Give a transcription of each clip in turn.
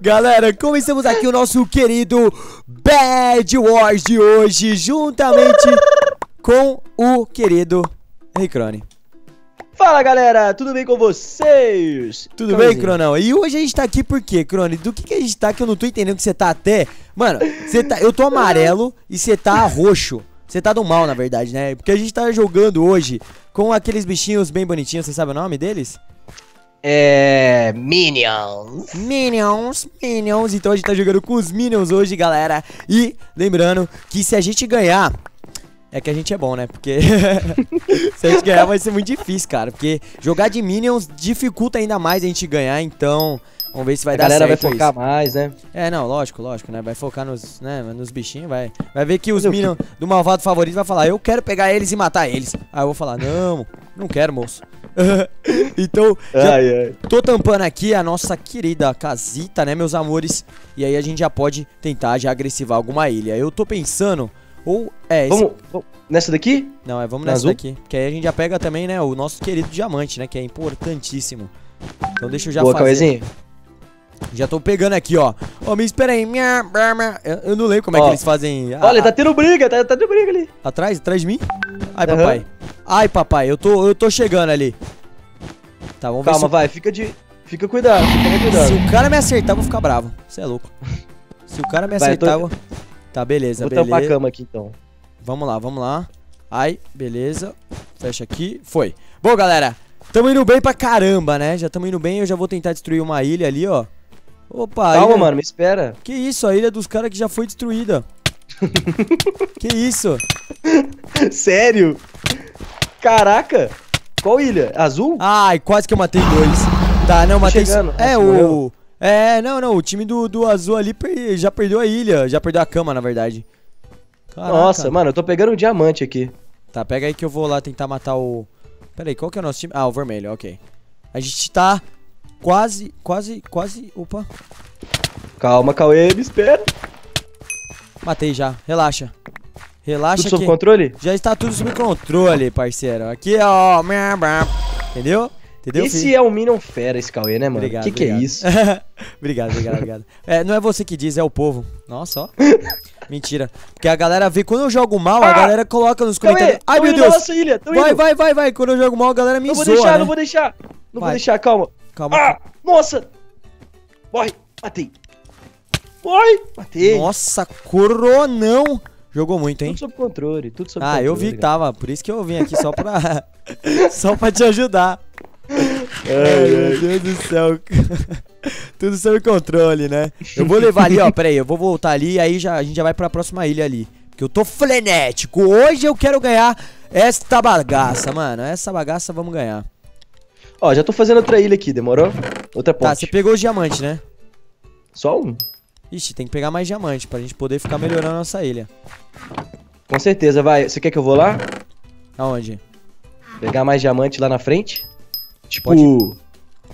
Galera, começamos aqui o nosso querido Bad Wars de hoje, juntamente com o querido Rei Crone. Fala galera, tudo bem com vocês? Tudo bem, Cronão? E hoje a gente tá aqui por quê, Crone? Do que a gente tá que eu não tô entendendo que você tá até... Mano, você tá... eu tô amarelo e você tá roxo. Você tá do mal, na verdade, né? Porque a gente tá jogando hoje com aqueles bichinhos bem bonitinhos, você sabe o nome deles? É... Minions. Minions. Então a gente tá jogando com os Minions hoje, galera. E lembrando que se a gente ganhar... É que a gente é bom, né? Porque se a gente ganhar vai ser muito difícil, cara. Porque jogar de Minions dificulta ainda mais a gente ganhar, então... Vamos ver se vai dar certo. A galera vai focar mais, né? É, não, lógico, né? Vai focar nos, né, nos bichinhos, vai. Vai ver que os Minions do malvado favorito vai falar, eu quero pegar eles e matar eles. Aí eu vou falar, não, não quero, moço. Então, tô tampando aqui a nossa querida casita, né, meus amores? E aí a gente já pode tentar já agressivar alguma ilha. Eu tô pensando... Ou é esse... Vamos nessa daqui? Não, é, vamos nessa daqui. Porque aí a gente já pega também, né, o nosso querido diamante, né, que é importantíssimo. Então deixa eu já fazer. Cauezinho. Já tô pegando aqui, ó. Ó, me espera aí. Eu não lembro como é que eles fazem. Olha, tá tendo briga, tá tendo briga ali. Atrás de mim? Ai, papai. Ai, papai, eu tô chegando ali. Tá, vamos ver. Calma, vai, fica cuidado, Se o cara me acertar, eu vou ficar bravo. Você é louco. Se o cara me acertar, eu vou... Tá, beleza, vou tampar a cama aqui, então. Vamos lá. Ai, beleza. Fecha aqui. Foi. Bom, galera, tamo indo bem pra caramba, né? Já tamo indo bem. Eu já vou tentar destruir uma ilha ali, ó. Opa, calma, mano, me espera. Que isso? A ilha dos caras que já foi destruída. Que isso? Sério? Caraca. Qual ilha? Azul? Ai, quase que eu matei dois. Tá, não, matei... É, o... É, não, o time do azul ali já perdeu a ilha, já perdeu a cama, na verdade. Caraca. Nossa, mano, eu tô pegando um diamante aqui. Tá, pega aí que eu vou lá tentar matar o... Pera aí, qual que é o nosso time? Ah, o vermelho, ok. A gente tá quase, opa. Calma, Cauê, me espera. Matei já, relaxa. Tudo sob controle? Já está tudo sob controle, parceiro. Aqui, ó, entendeu? Entendeu, esse filho? É um Minion fera, esse Cauê, né, mano? Obrigado, que é isso? obrigado. É, não é você que diz, é o povo. Nossa, ó. Mentira. Porque a galera vê, quando eu jogo mal, a galera coloca nos comentários. Ai, meu Deus. Nossa ilha, vai. Quando eu jogo mal, a galera me zoa, né? Não vou deixar, calma. Ah, nossa. Morre, matei. Nossa, coronão. Jogou muito, hein? Tudo sob controle, Ah, eu vi que tava, por isso que eu vim aqui, só pra... só pra te ajudar. Ai, meu Deus do céu. Tudo sob controle, né? Eu vou levar ali, ó, peraí, eu vou voltar ali e aí a gente já vai pra próxima ilha ali. Porque eu tô frenético, hoje eu quero ganhar esta bagaça, mano. Essa bagaça vamos ganhar. Ó, já tô fazendo outra ilha aqui, demorou? Outra ponte. Tá, você pegou os diamantes, né? Só um? Ixi, tem que pegar mais diamante pra gente poder ficar melhorando a nossa ilha. Com certeza, vai, você quer que eu vou lá? Aonde? Pegar mais diamante lá na frente? Tipo,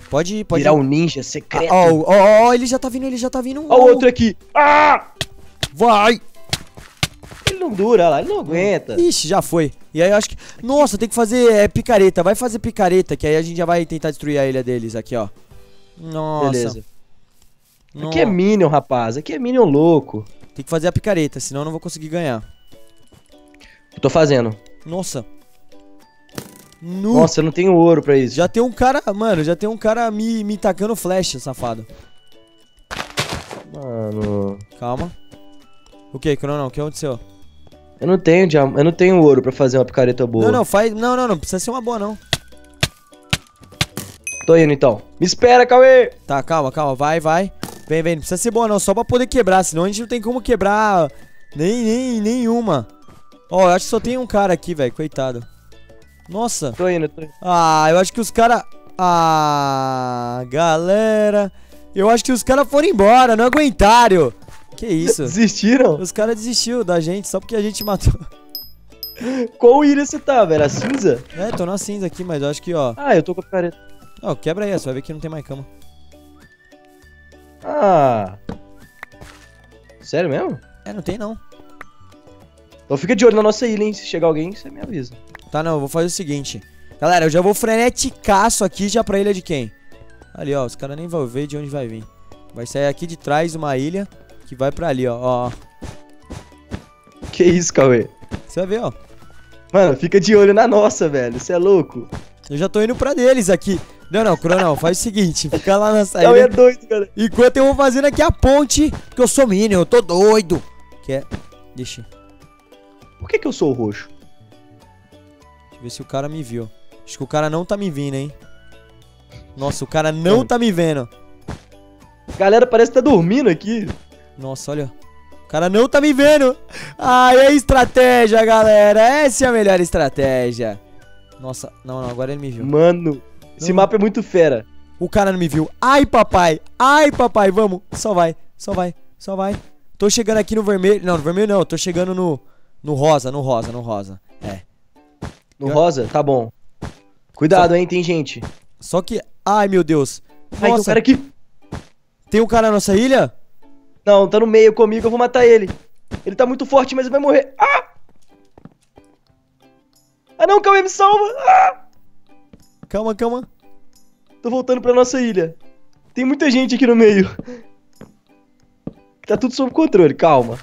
pode virar um ninja secreto. Ó, ele já tá vindo. Ó, outro aqui. Ah! Vai! Ele não dura, olha lá, ele não aguenta. Ixi, já foi. E aí eu acho que... Nossa, tem que fazer picareta. Vai fazer picareta, que aí a gente já vai tentar destruir a ilha deles. Aqui, ó. Nossa. Beleza. Nossa. Aqui é Minion, rapaz. Aqui é Minion louco. Tem que fazer a picareta, senão eu não vou conseguir ganhar. Eu tô fazendo. Nossa. Nossa, eu não tenho ouro pra isso. Já tem um cara, mano, me tacando flecha, safado. Mano... Calma. O que, Cronão? O que aconteceu? Eu não tenho ouro pra fazer uma picareta boa. Não precisa ser uma boa, não. Tô indo, então. Me espera, Cauê! Tá, calma, vai. Vem, não precisa ser boa, não, só pra poder quebrar, senão a gente não tem como quebrar nenhuma. Ó, eu acho que só tem um cara aqui, velho, coitado. Nossa. Tô indo. Ah, eu acho que os caras... Ah, galera. Eu acho que os caras foram embora, não aguentaram. Que isso? Desistiram? Os caras desistiram da gente, só porque a gente matou. Qual ilha você tá, velho? A cinza? É, tô na cinza aqui, mas eu acho que, ó... Ah, eu tô com a picareta. Ó, quebra aí, você vai ver que não tem mais cama. Ah. Sério mesmo? É, não tem não. Então fica de olho na nossa ilha, hein? Se chegar alguém, você me avisa. Tá, não, eu vou fazer o seguinte. Galera, eu já vou freneticaço aqui já pra ilha de quem? Ali, ó, os caras nem vão ver de onde vai vir. Vai sair aqui de trás uma ilha que vai pra ali, ó, ó. Que isso, Cauê? Você vai ver, ó. Mano, fica de olho na nossa, velho. Você é louco. Eu já tô indo pra deles aqui. Não, não, Cronão, faz o seguinte, fica lá na saída. Não, é doido, cara. Enquanto eu vou fazendo aqui a ponte, porque eu sou minion, eu tô doido. Que é... Deixa eu... Por que que eu sou o roxo? Deixa eu ver se o cara me viu. Acho que o cara não tá me vindo, hein. Nossa, o cara não tá me vendo. Galera, parece que tá dormindo aqui. Nossa, olha. O cara não tá me vendo. Ah, é estratégia, galera. Essa é a melhor estratégia. Nossa, não, não, agora ele me viu. Mano, esse mapa é muito fera. O cara não me viu. Ai, papai. Ai, papai, vamos. Só vai, só vai, só vai. Tô chegando aqui no vermelho. Não, no vermelho não. Tô chegando no rosa, no rosa, no rosa. É. No rosa? Tá bom. Cuidado, hein, tem gente. Só que... Ai, meu Deus. Nossa. Ai, tem um cara aqui. Tem um cara na nossa ilha? Não, tá no meio comigo, eu vou matar ele. Ele tá muito forte, mas ele vai morrer. Ah! Ah, não, calma, me salva. Ah! Calma, calma. Tô voltando pra nossa ilha. Tem muita gente aqui no meio. Tá tudo sob controle, calma.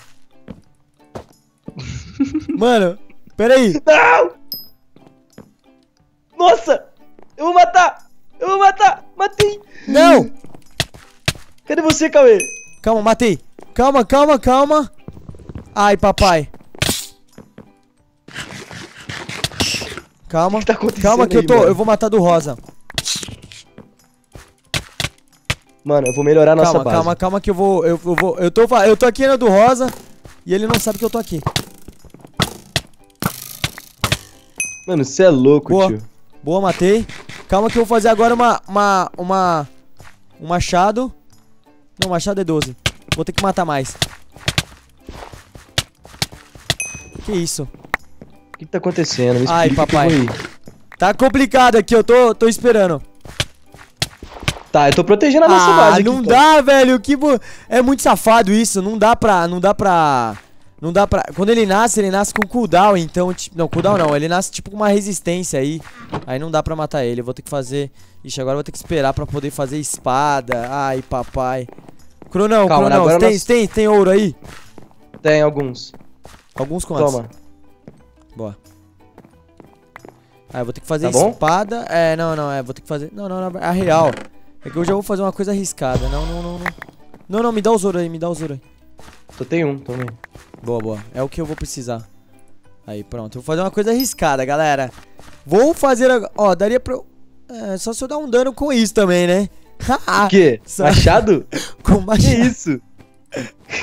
Mano, peraí. Não! Nossa! Eu vou matar! Eu vou matar! Matei! Não! Cadê você, Cauê? Calma, matei! Calma, calma, calma! Ai, papai! Calma, que tá acontecendo, calma que aí, eu vou matar do rosa. Mano, eu vou melhorar a nossa base. Calma, calma que eu tô aqui na do rosa e ele não sabe que eu tô aqui. Mano, você é louco, boa. Tio. Boa, matei. Calma que eu vou fazer agora um machado. Não, machado é 12. Vou ter que matar mais. Que isso? O que tá acontecendo? Ai, papai. Tá complicado aqui, eu tô esperando. Tá, eu tô protegendo a nossa base. Não dá, velho. É muito safado isso. Não dá pra... Quando ele nasce com cooldown, então... Não, cooldown não. Ele nasce tipo com uma resistência aí. Aí não dá pra matar ele. Eu vou ter que fazer... Ixi, agora eu vou ter que esperar pra poder fazer espada. Ai, papai. Cronão, calma, Cronão. Tem ouro aí? Tem alguns. Alguns quantos? Toma. Boa. Ah, eu vou ter que fazer espada. É, não, não. Vou ter que fazer... Não, não, não. A real. É que eu já vou fazer uma coisa arriscada. Não, não, não, não. Não, não. Me dá os ouro aí. Me dá os ouro aí. Só tem um também. Boa, boa. É o que eu vou precisar. Aí, pronto. Vou fazer uma coisa arriscada, galera. Vou fazer... Ó, daria pra... É, só se eu dar um dano com isso também, né? O quê? Só... Machado? Com machado. Que isso?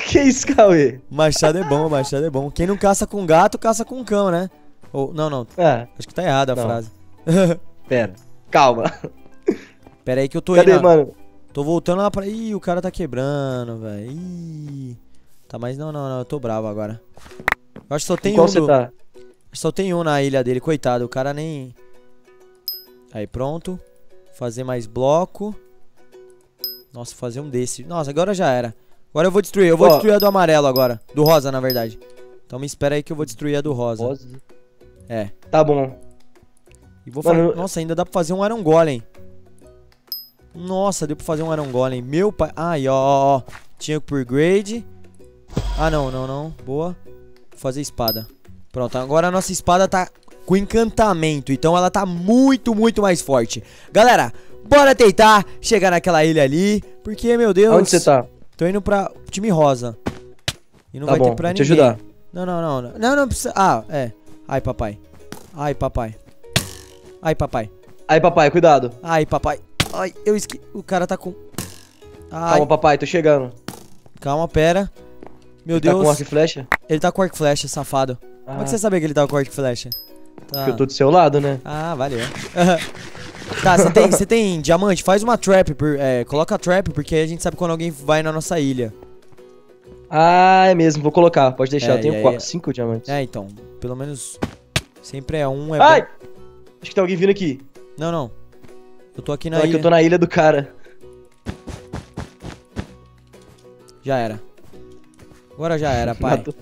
Que isso, Cauê? Machado é bom, machado é bom. Quem não caça com gato, caça com cão, né? Ou... Não, não. É. Acho que tá errada a frase. Pera. Calma. Pera aí que eu tô indo. Cadê, mano? Tô voltando lá pra... Ih, o cara tá quebrando, velho. Ih... Tá, mas não, não, não, eu tô bravo agora. Eu acho que só tem um. Você tá? Só tem um na ilha dele, coitado. O cara nem. Aí, pronto. Fazer mais bloco. Nossa, fazer um desse. Nossa, agora já era. Agora eu vou destruir. Eu vou destruir a do amarelo agora. Do rosa, na verdade. Então me espera aí que eu vou destruir a do rosa. Rosa? É. Tá bom. E vou fazer. Nossa, ainda dá pra fazer um Iron Golem. Nossa, deu pra fazer um Iron Golem. Meu pai. Aí, ó. Tinha por grade. Ah, não, não, não. Boa. Vou fazer espada. Pronto, agora a nossa espada tá com encantamento. Então ela tá muito, muito mais forte. Galera, bora tentar chegar naquela ilha ali. Porque, meu Deus... Onde você tá? Tô indo pra time rosa. E não vai ter pra ninguém. Te ajudar. Não, não, não, não. Não, não precisa... Ah, é. Ai, papai. Ai, papai. Ai, papai. Ai, papai, cuidado. Ai, papai. Ai, eu esqueci. O cara tá com... Ai. Calma, papai, tô chegando. Calma, pera. Meu Deus. Ele tá com arco e flecha? Ele tá com arco e flecha, safado. Ah. Como é que você sabia que ele tá com arco e flecha? Tá. Porque eu tô do seu lado, né? Ah, valeu. Tá, você tem diamante? Faz uma trap, coloca a trap, porque aí a gente sabe quando alguém vai na nossa ilha. Ah, é mesmo, vou colocar, pode deixar, eu tenho 5 diamantes. É, então, pelo menos sempre é um... Ai! Acho que tem alguém vindo aqui. Não, não. Eu tô aqui na ilha. É que eu tô na ilha do cara. Já era. Agora já era, pai. Matou.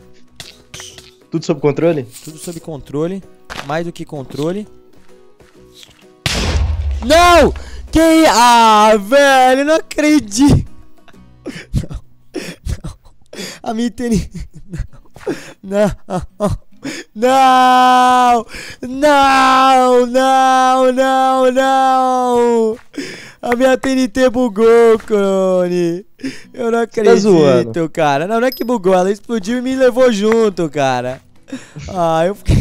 Tudo sob controle? Tudo sob controle. Mais do que controle. Não! Quem? Ah, velho, não acredito. Não, não. A minha internet. Não, não. Não! Não! Não! Não! Não! A minha TNT bugou, Crone! Eu não acredito, tá cara! Não, não é que bugou, ela explodiu e me levou junto, cara! Ah, eu fiquei...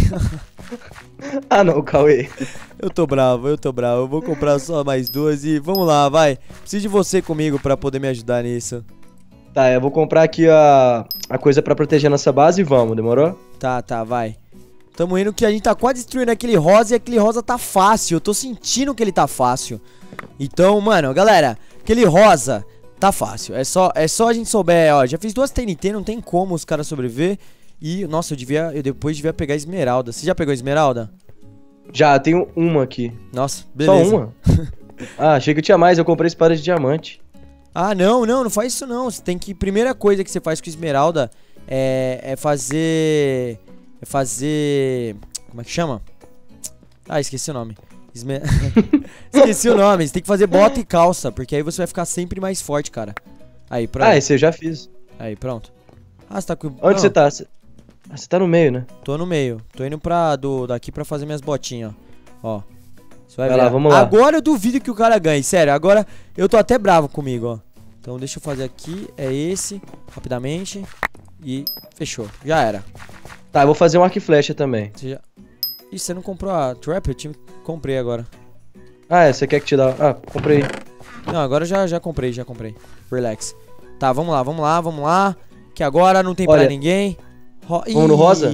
Ah não, Cauê! Eu tô bravo, eu vou comprar só mais duas e vamos lá, vai! Preciso de você comigo pra poder me ajudar nisso. Tá, eu vou comprar aqui a coisa pra proteger a nossa base e vamos, demorou? Tá, vai. Tamo indo que a gente tá quase destruindo aquele rosa e aquele rosa tá fácil. Eu tô sentindo que ele tá fácil. Então, mano, galera, aquele rosa tá fácil. É só a gente souber, ó, já fiz duas TNT, não tem como os caras sobreviver. E, nossa, eu depois devia pegar esmeralda. Você já pegou esmeralda? Já, tenho uma aqui. Nossa, beleza. Só uma? Ah, achei que eu tinha mais, eu comprei espada de diamante. Ah, não faz isso não. Você tem que... Primeira coisa que você faz com esmeralda é fazer... Como é que chama? Ah, esqueci o nome. Esqueci o nome. Você tem que fazer bota e calça, porque aí você vai ficar sempre mais forte, cara. Aí, pronto. Ah, esse eu já fiz. Aí, pronto. Ah, você tá com... Onde você tá? Você tá no meio, né? Tô no meio. Tô indo pra... daqui pra fazer minhas botinhas, ó. Ó. Vai lá, vamos lá. Agora eu duvido que o cara ganhe, sério. Agora eu tô até bravo comigo, ó. Então deixa eu fazer aqui, é esse, rapidamente. E fechou, já era. Tá, eu vou fazer um arco e flecha também. Ih, você não comprou a trap? Eu comprei agora. Ah, é, você quer que te dá... Ah, comprei. Não, agora já comprei. Relax. Tá, vamos lá. Que agora não tem... Olha, pra ninguém. Vamos no rosa?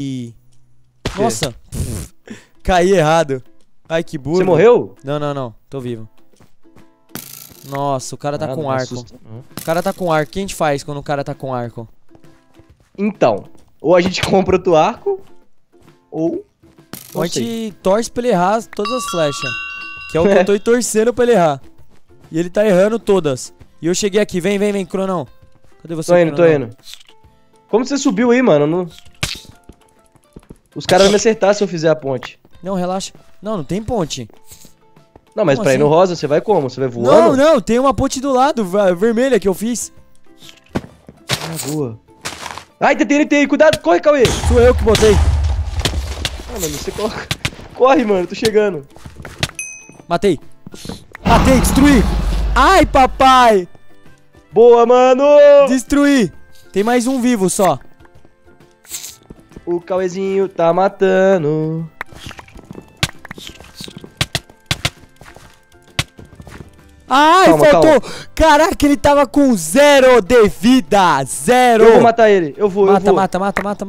Nossa, caí errado. Ai, que burro. Você morreu? Não. Tô vivo. Nossa, o cara tá com arco. O cara tá com arco. O que a gente faz quando o cara tá com arco? Então, ou a gente compra outro arco, ou a gente torce pra ele errar todas as flechas. Que é o que eu tô torcendo pra ele errar. E ele tá errando todas. E eu cheguei aqui. Vem, Cronão. Cadê você? Tô indo. Como você subiu aí, mano? No... Os caras vão me acertar se eu fizer a ponte. Não, relaxa. Não tem ponte. Não, mas como pra assim? Ir no rosa, você vai como? Você vai voando? Não, tem uma ponte do lado, vermelha, que eu fiz. Ah, boa. Ai, tem TNT aí, cuidado, corre, Cauê. Sou eu que botei. Ah, mano, você coloca... Corre, mano, tô chegando. Matei, destruí. Ai, papai. Boa, mano. Destruí. Tem mais um vivo só. O Cauêzinho tá matando. Ai, faltou! Caraca, ele tava com 0 de vida! 0! Eu vou matar ele, eu vou.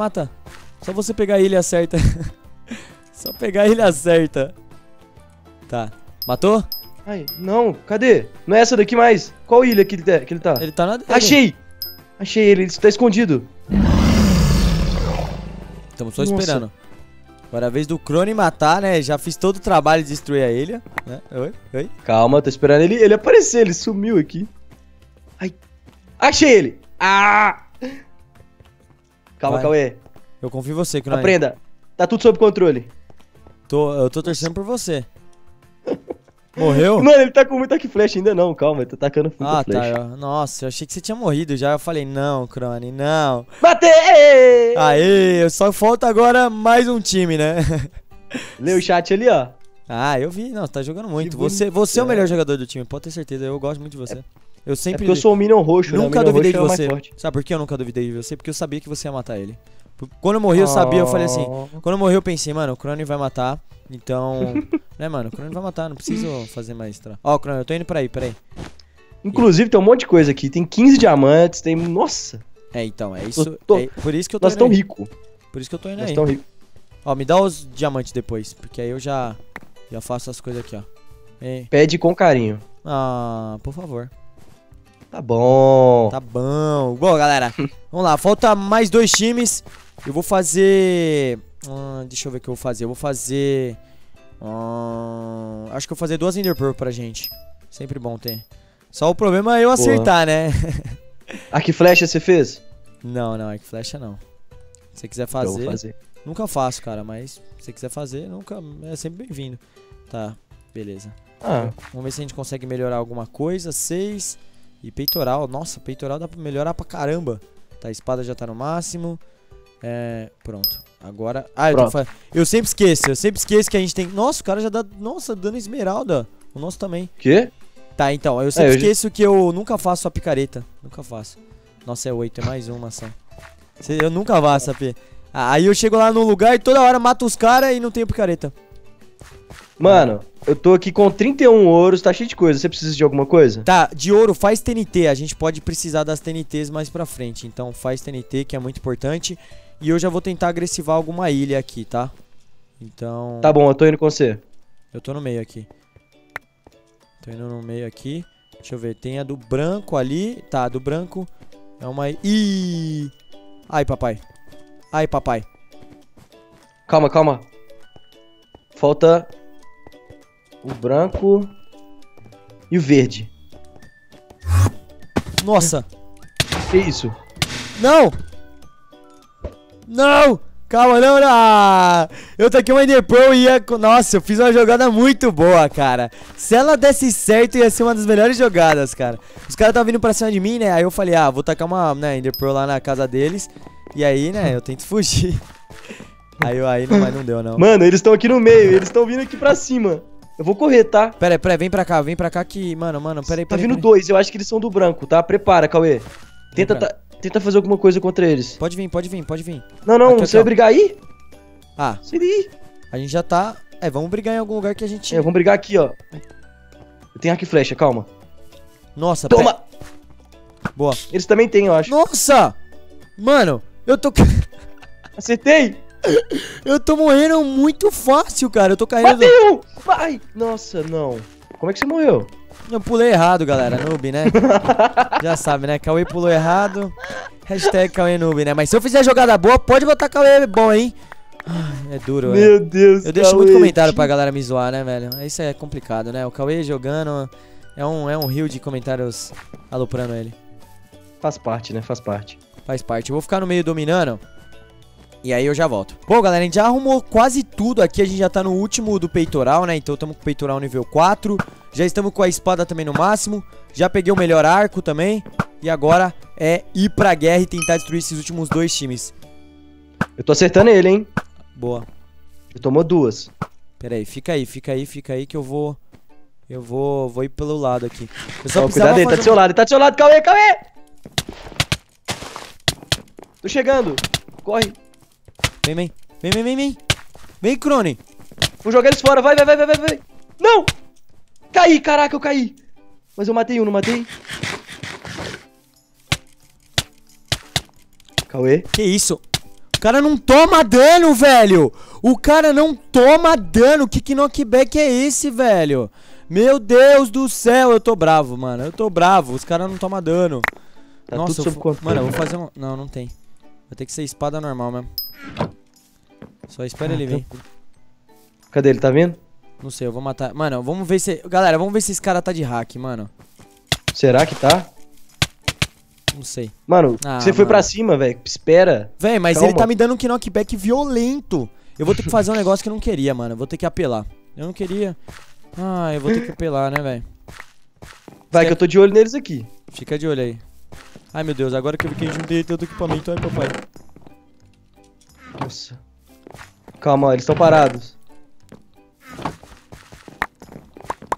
Mata. Só você pegar ele e acerta. Só pegar ele e acerta. Tá. Matou? Ai, não, cadê? Não é essa daqui mais. Qual ilha que ele tá? Ele tá na... Achei ele tá escondido. Estamos só esperando. Agora é a vez do Crone matar, né? Já fiz todo o trabalho de destruir a ilha, né? Oi. Calma, tô esperando ele aparecer, ele sumiu aqui. Ai. Achei ele! Ah! Calma, vai. Cauê. Eu confio em você, Crone. Aprenda. Tá tudo sob controle. Eu tô torcendo por você. Morreu? Mano, ele tá com muita flecha ainda não, calma, ele tá atacando muita flecha. Tá, nossa, eu achei que você tinha morrido já, eu falei, não, Crone, não. Matei! Aê, só falta agora mais um time, né? Leu o chat ali, ó. Ah, eu vi, não, você tá jogando muito, você é o melhor jogador do time, pode ter certeza, eu gosto muito de você. Eu sempre... É porque eu sou o Minion Roxo, né? Nunca duvidei de você. Sabe por que eu nunca duvidei de você? Porque eu sabia que você ia matar ele. Quando eu morri, eu sabia, eu falei assim, quando eu morri eu pensei, mano, o Crone vai matar, então, né, mano, o Crone vai matar, não preciso fazer mais extra. Ó, Crone, eu tô indo pra aí, peraí. Inclusive, tem um monte de coisa aqui, tem 15 diamantes, tem, nossa. É, então, é isso, por isso que eu tô indo. Nós tão rico. Por isso que eu tô indo aí. Nós tão rico. Ó, me dá os diamantes depois, porque aí eu já faço as coisas aqui, ó. Ei. Pede com carinho. Ah, por favor. Tá bom. Bom, galera, vamos lá, falta mais dois times. Eu vou fazer... deixa eu ver o que eu vou fazer. Acho que eu vou fazer duas Ender Pearl pra gente. Sempre bom ter. Só o problema é eu acertar, né? Arco e flecha você fez? Não, arco e flecha não. Se você quiser fazer... Eu vou fazer. Nunca faço, cara, mas se você quiser fazer, é sempre bem-vindo. Tá, beleza. Ah. Vamos ver se a gente consegue melhorar alguma coisa. 6. E peitoral. Nossa, peitoral dá pra melhorar pra caramba. Tá, a espada já tá no máximo. É, pronto. Agora... Ah, eu, eu sempre esqueço que a gente tem... Nossa, o cara já dá... Nossa, dano esmeralda. O nosso também. Quê? Tá, então. Eu sempre esqueço que eu nunca faço a picareta. Nunca faço. Nossa, é 8. É mais uma só. Eu nunca faço a P. Aí eu chego lá no lugar e toda hora mato os caras e não tenho picareta. Mano, eu tô aqui com 31 ouros, tá cheio de coisa. Você precisa de alguma coisa? Tá, de ouro faz TNT. A gente pode precisar das TNTs mais pra frente. Então faz TNT, que é muito importante. E eu já vou tentar agressivar alguma ilha aqui, tá? Então... Tá bom, eu tô indo com você. Eu tô no meio aqui. Tô indo no meio aqui. Deixa eu ver, tem a do branco ali. Tá, a do branco é uma... Ih! Ai, papai. Ai, papai. Calma, calma. Falta... o branco e o verde. Nossa. Que isso? Não! Não! Calma, não, não! Eu taquei uma Ender Pearl e ia... Nossa, eu fiz uma jogada muito boa, cara. Se ela desse certo, ia ser uma das melhores jogadas, cara. Os caras estavam vindo pra cima de mim, né? Aí eu falei, ah, vou tacar uma Ender Pearl lá na casa deles. E aí, né, eu tento fugir. Aí não, mas não deu, não. Mano, eles estão aqui no meio. Eles estão vindo aqui pra cima. Eu vou correr, tá? Peraí, vem pra cá que... Mano, peraí. Tá vindo dois, eu acho que eles são do branco, tá? Prepara, Cauê. Tenta fazer alguma coisa contra eles. Pode vir. Não, aqui, você vai brigar aí? Ah. Sai daí. A gente já tá... É, vamos brigar em algum lugar que a gente... É, vamos brigar aqui, ó. Eu tenho arco e flecha, calma. Nossa, toma! Boa. Eles também têm, eu acho. Nossa! Mano, eu tô... Acertei! Eu tô morrendo muito fácil, cara. Eu tô caindo. Bateu! Vai! Nossa, não. Como é que você morreu? Eu pulei errado, galera. Noob, né? Já sabe, né? Cauê pulou errado. Hashtag Cauê Noob, né? Mas se eu fizer jogada boa, pode botar Cauê bom, hein? É duro, velho. Meu Deus, eu deixo muito comentário pra galera me zoar, né, velho? Isso é complicado, né? O Cauê jogando é um rio de comentários aloprando ele. Faz parte, né? Faz parte. Eu vou ficar no meio dominando. E aí eu já volto. Bom, galera, a gente já arrumou quase tudo aqui. A gente já tá no último do peitoral, né? Então estamos com o peitoral nível 4. Já estamos com a espada também no máximo. Já peguei o melhor arco também. E agora é ir pra guerra e tentar destruir esses últimos dois times. Eu tô acertando ele, hein? Boa. Ele tomou duas. Pera aí, fica aí que eu vou... Eu vou ir pelo lado aqui. Eu só precisava... Cuidado aí, tá do seu lado. Calma aí. Tô chegando. Corre. Vem. Vem, Crone. Vou jogar eles fora. Vai. Não! Caí, caraca, eu caí. Mas eu matei um, não matei? Cauê. Que isso? O cara não toma dano, velho. Que knockback é esse, velho? Meu Deus do céu, eu tô bravo, mano. Os caras não tomam dano. Tá. Nossa, tudo mano, eu vou fazer um... Não, não tem. Vai ter que ser espada normal mesmo. Só espera ele vir. Cadê ele? Tá vindo? Não sei, eu vou matar. Mano, vamos ver se... Galera, vamos ver se esse cara tá de hack, mano. Será que tá? Não sei. Mano, você foi pra cima, velho. Espera. Véi, mas calma. Ele tá me dando um knockback violento. Eu vou ter que fazer um negócio que eu não queria, mano. Eu vou ter que apelar. Eu não queria. Ah, eu vou ter que apelar, né, velho? Vai, que eu tô de olho neles aqui. Fica de olho aí. Ai, meu Deus, agora que eu vi que a gente não tem tanto equipamento. Ai, papai. Nossa. Calma, eles estão parados.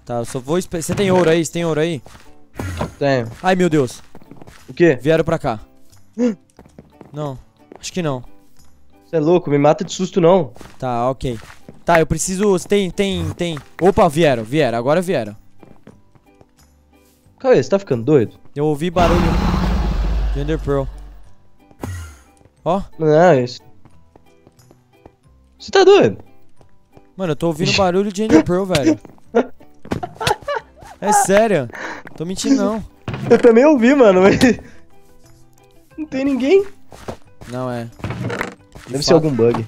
Tá, eu só vou esperar. Você tem ouro aí? Tenho. Ai, meu Deus. O quê? Vieram pra cá. Não, acho que não. Você é louco, me mata de susto não. Tá, ok. Tá, eu preciso... Tem. Opa, vieram. Agora vieram. Cauê, você tá ficando doido? Eu ouvi barulho de Ender Pearl. Ó. Não, é isso. Você tá doido? Mano, eu tô ouvindo barulho de Ender Pearl, velho. É sério. Tô mentindo, não. Eu também ouvi, mano, mas... Não tem ninguém. Não, é. Deve ser algum bug.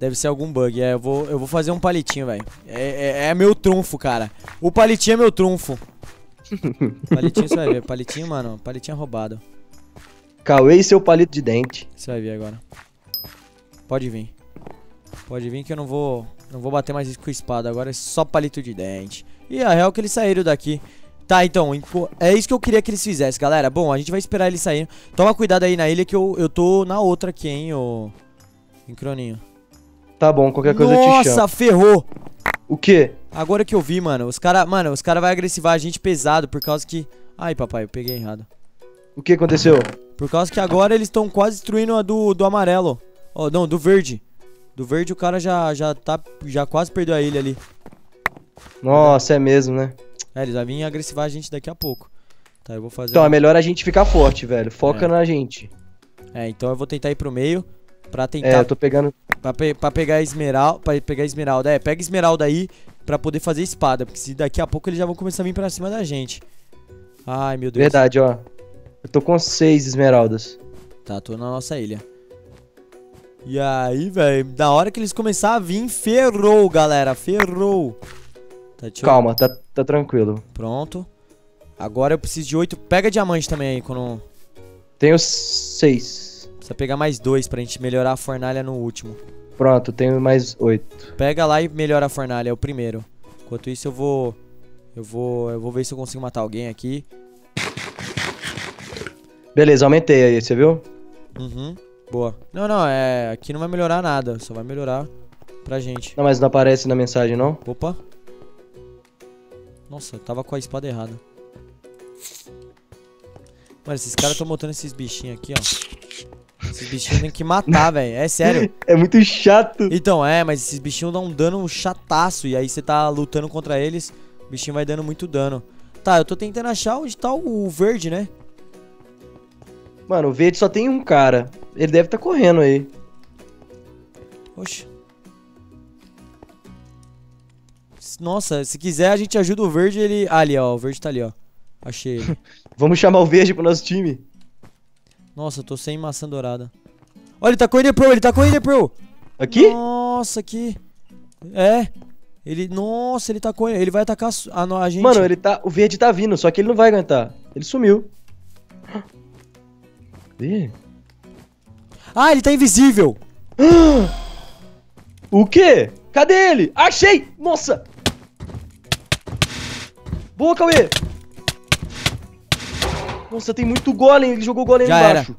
Deve ser algum bug. É, eu vou fazer um palitinho, velho. É meu trunfo, cara. O palitinho é meu trunfo. Palitinho, você vai ver. Palitinho, mano. Palitinho roubado. Cauê e seu palito de dente. Você vai ver agora. Pode vir. Pode vir que eu não vou bater mais isso com espada. Agora é só palito de dente. E a real é que eles saíram daqui. Tá, então, é isso que eu queria que eles fizessem, galera. Bom, a gente vai esperar eles saírem. Toma cuidado aí na ilha que eu tô na outra aqui, hein, ô... Incroninho. Tá bom, qualquer coisa eu te chamo. Nossa, ferrou! O quê? Agora que eu vi, mano, os caras vão agressivar a gente pesado por causa que... Ai, papai, eu peguei errado. O que aconteceu? Por causa que agora eles estão quase destruindo a do amarelo. Oh, não, do verde. Do verde o cara já quase perdeu a ilha ali. Nossa, é mesmo, né? É, eles vão vir agressivar a gente daqui a pouco. Tá, eu vou fazer... Então, é melhor a gente ficar forte, velho. Foca na gente. É, então eu vou tentar ir pro meio pra tentar... É, eu tô pegando... Pra pegar esmeralda... Pega esmeralda aí pra poder fazer espada. Porque se daqui a pouco eles já vão começar a vir pra cima da gente. Ai, meu Deus. Verdade, ó. Eu tô com 6 esmeraldas. Tá, tô na nossa ilha. E aí, velho, da hora que eles começaram a vir, ferrou, galera, ferrou. Tá, calma, tá tranquilo. Pronto. Agora eu preciso de 8. Pega diamante também aí, quando... Tenho 6. Precisa pegar mais 2 pra gente melhorar a fornalha no último. Pronto, tenho mais 8. Pega lá e melhora a fornalha, é o primeiro. Enquanto isso eu vou ver se eu consigo matar alguém aqui. Beleza, aumentei aí, você viu? Uhum. Boa. Não, é... Aqui não vai melhorar nada. Só vai melhorar pra gente. Não, mas não aparece na mensagem, não? Opa. Nossa, eu tava com a espada errada. Mano, esses caras estão botando esses bichinhos aqui, ó. Esses bichinhos tem que matar, velho. É sério. É muito chato. Então, é, mas esses bichinhos dão um dano chataço. E aí você tá lutando contra eles, o bichinho vai dando muito dano. Tá, eu tô tentando achar onde tá o verde, né? Mano, o verde só tem um cara. Ele deve tá correndo aí. Oxe. Nossa, se quiser a gente ajuda o verde, ele... Ah, ali, ó. O verde tá ali, ó. Achei ele. Vamos chamar o verde pro nosso time. Nossa, eu tô sem maçã dourada. Olha, ele tá com o Ender Pearl, ele tá com o Ender Pearl. Aqui? Nossa, aqui. É. Ele... Nossa, ele tá com... Ele vai atacar a gente. Mano, ele tá... O verde tá vindo, só que ele não vai aguentar. Ele sumiu. Ih. Ah, ele tá invisível. O quê? Cadê ele? Achei! Nossa! Boa, Cauê! Nossa, tem muito golem. Ele jogou golem já embaixo.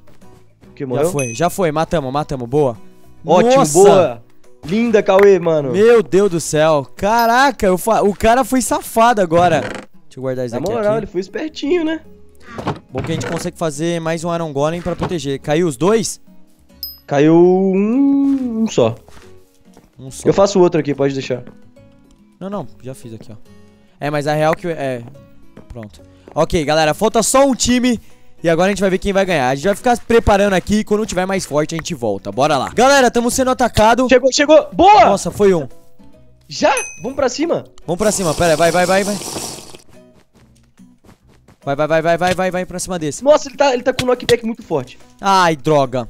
Era. Já foi. Matamos. Boa. Ótimo, nossa. Boa. Linda, Cauê, mano. Meu Deus do céu. Caraca, o cara foi safado agora. Deixa eu guardar isso aqui. Na moral, ele foi espertinho, né? Bom que a gente consegue fazer mais um Iron Golem pra proteger. Caiu os 2? Caiu um só. Um só. Eu faço outro aqui, pode deixar. Não, já fiz aqui, ó. É, mas a real que... É... Pronto. Ok, galera, falta só um time... E agora a gente vai ver quem vai ganhar. A gente vai ficar preparando aqui e quando tiver mais forte a gente volta. Bora lá. Galera, estamos sendo atacados. Chegou. Boa! Nossa, foi um. Já? Vamos pra cima? Vamos pra cima, pera, vai. Vai pra cima desse. Nossa, ele tá com um knockback muito forte. Ai, droga.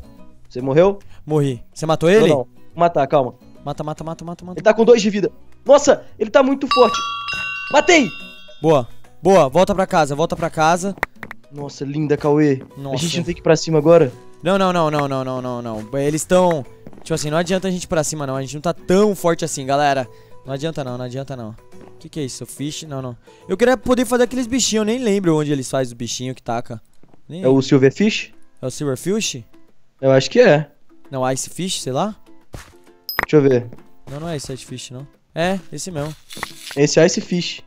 Você morreu? Morri. Você matou ele? Não. Vou matar, calma. Mata. Ele tá com 2 de vida. Nossa, ele tá muito forte. Matei! Boa. Volta pra casa. Nossa, linda, Cauê. Nossa. A gente não tem que ir pra cima agora? Não. Eles estão... Tipo assim, não adianta a gente ir pra cima, não. A gente não tá tão forte assim, galera. Não adianta, não. O que é isso? Fish? Não. Eu queria poder fazer aqueles bichinhos, eu nem lembro onde eles fazem o bichinho que taca. Nem é o Silverfish? É o Silverfish? Eu acho que é. Não, Icefish, sei lá. Deixa eu ver. Não é esse Icefish, não. É, esse mesmo. Esse é Icefish.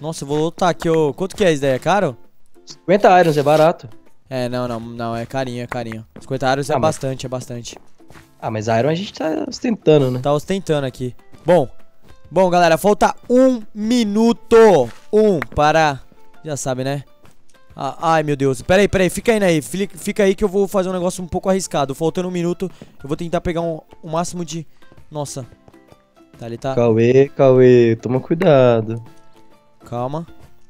Nossa, eu vou lutar aqui, ô. Quanto que é isso daí? É caro? 50 irons, é barato. É, não, é carinho, é carinho. 50 irons é bastante. Ah, mas iron a gente tá ostentando, né? Tá ostentando aqui. Bom, galera, falta 1 minuto. 1 para... Já sabe, né? Ah, ai, meu Deus. Pera aí. Fica aí que eu vou fazer um negócio um pouco arriscado. Faltando 1 minuto, eu vou tentar pegar um máximo de... Nossa. Tá, ele tá... Cauê. Toma cuidado. Calma.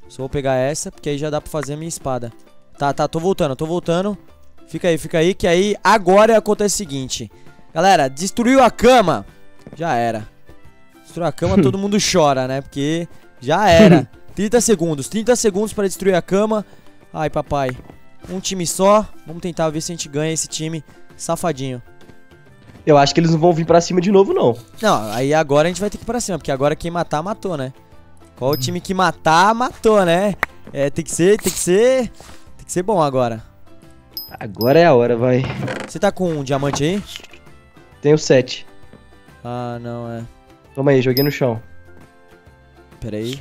Só vou pegar essa, porque aí já dá pra fazer a minha espada. Tá. Tô voltando. Fica aí, que aí agora acontece o seguinte. Galera, destruiu a cama. Já era. Destruir a cama, todo mundo chora, né? Porque já era. 30 segundos pra destruir a cama. Ai, papai. Um time só. Vamos tentar ver se a gente ganha esse time safadinho. Eu acho que eles não vão vir pra cima de novo, não. Não, aí agora a gente vai ter que ir pra cima. Porque agora quem matar, matou, né? Qual o time que matar, matou, né? É, tem que ser bom agora. Agora é a hora, vai. Você tá com um diamante aí? Tenho 7. Ah, não, é. Toma aí, joguei no chão. Pera aí.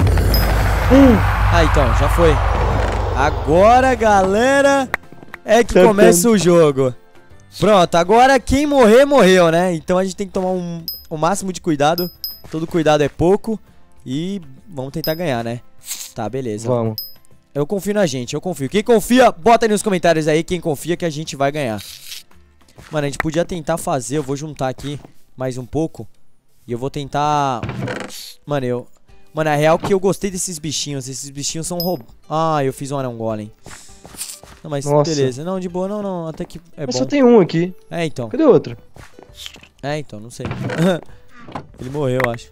Ah, então, já foi. Agora, galera, é que começa o jogo. Pronto, agora quem morrer, morreu, né? Então a gente tem que tomar o máximo de cuidado. Todo cuidado é pouco. E vamos tentar ganhar, né? Tá, beleza. Vamos. Eu confio na gente, eu confio. Quem confia, bota aí nos comentários aí quem confia que a gente vai ganhar. Mano, a gente podia tentar fazer, eu vou juntar aqui mais um pouco. E eu vou tentar... Mano, Mano, é real que eu gostei desses bichinhos. Esses bichinhos são roubados. Ah, eu fiz um Arão Golem. Não, mas nossa, beleza. Não, de boa, não. Até que é mas bom. Mas só tem um aqui. É, então. Cadê o outro? É, então, não sei. Ele morreu, eu acho.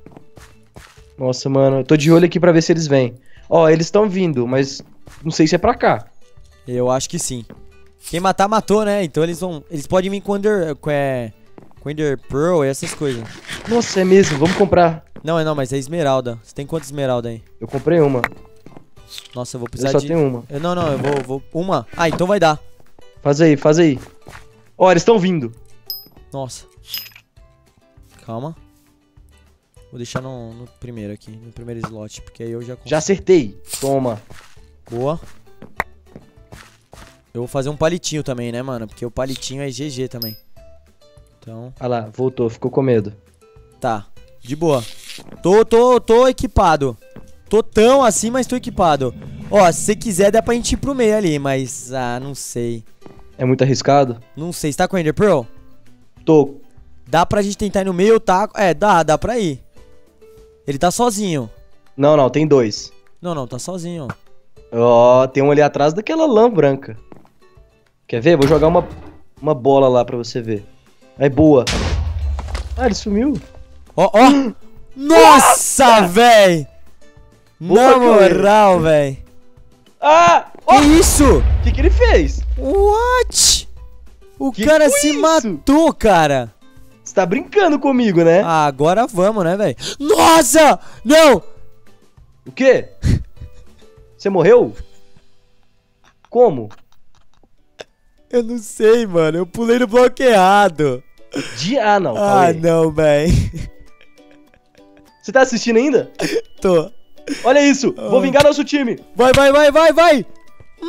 Nossa, mano. Eu tô de olho aqui pra ver se eles vêm. Ó, eles estão vindo, mas não sei se é pra cá. Eu acho que sim. Quem matar, matou, né? Então eles vão... Eles podem vir com Ender Pearl e essas coisas. Nossa, é mesmo. Vamos comprar. Não, mas é esmeralda. Você tem quantas esmeralda aí? Eu comprei uma. Nossa, eu vou precisar de... Eu só tenho uma. Eu vou... Uma? Ah, então vai dar. Faz aí. Ó, eles estão vindo. Nossa. Calma. Vou deixar no primeiro aqui, no primeiro slot, porque aí eu já... Já acertei. Toma. Boa. Eu vou fazer um palitinho também, né, mano? Porque o palitinho é GG também. Então... Ah lá, voltou. Ficou com medo. Tá. De boa. Tô equipado. Tô tão assim, mas tô equipado. Ó, se você quiser, dá pra gente ir pro meio ali, mas... Ah, não sei. É muito arriscado? Não sei. Você tá com Ender Pearl? Tô. Dá pra gente tentar ir no meio, tá? É, dá pra ir. Ele tá sozinho. Não, tem dois. Não, tá sozinho. Ó, tem um ali atrás daquela lã branca. Quer ver? Vou jogar uma bola lá pra você ver. Aí, boa. Ah, ele sumiu. Ó. Nossa, véi. Na moral, véi. Ah! Oh. Que isso? Que ele fez? What? O cara se matou, cara. Você tá brincando comigo, né? Ah, agora vamos, né, véi? Nossa! Não! O quê? Você morreu? Como? Eu não sei, mano. Eu pulei no bloco errado. Não. Ah, não, véi. Você tá assistindo ainda? Tô. Olha isso. Vou vingar nosso time. Vai. Gol!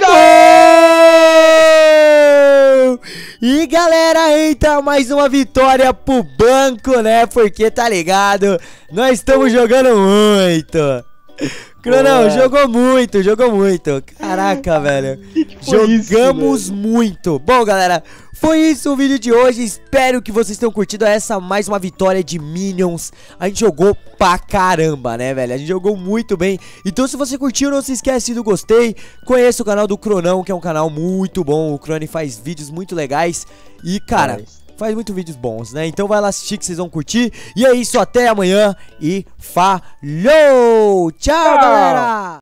E galera, entra mais uma vitória pro banco, né? Porque tá ligado, nós estamos jogando muito. Cronão, jogou muito. Caraca, velho. Que foi isso, jogamos muito. Bom, galera, foi isso o vídeo de hoje. Espero que vocês tenham curtido essa mais uma vitória de Minions. A gente jogou pra caramba, né, velho? A gente jogou muito bem. Então, se você curtiu, não se esquece do gostei. Conheça o canal do Cronão, que é um canal muito bom. O Crone faz vídeos muito legais. E, cara, faz muitos vídeos bons, né? Então vai lá assistir que vocês vão curtir. E é isso, até amanhã. E falou! Tchau, galera!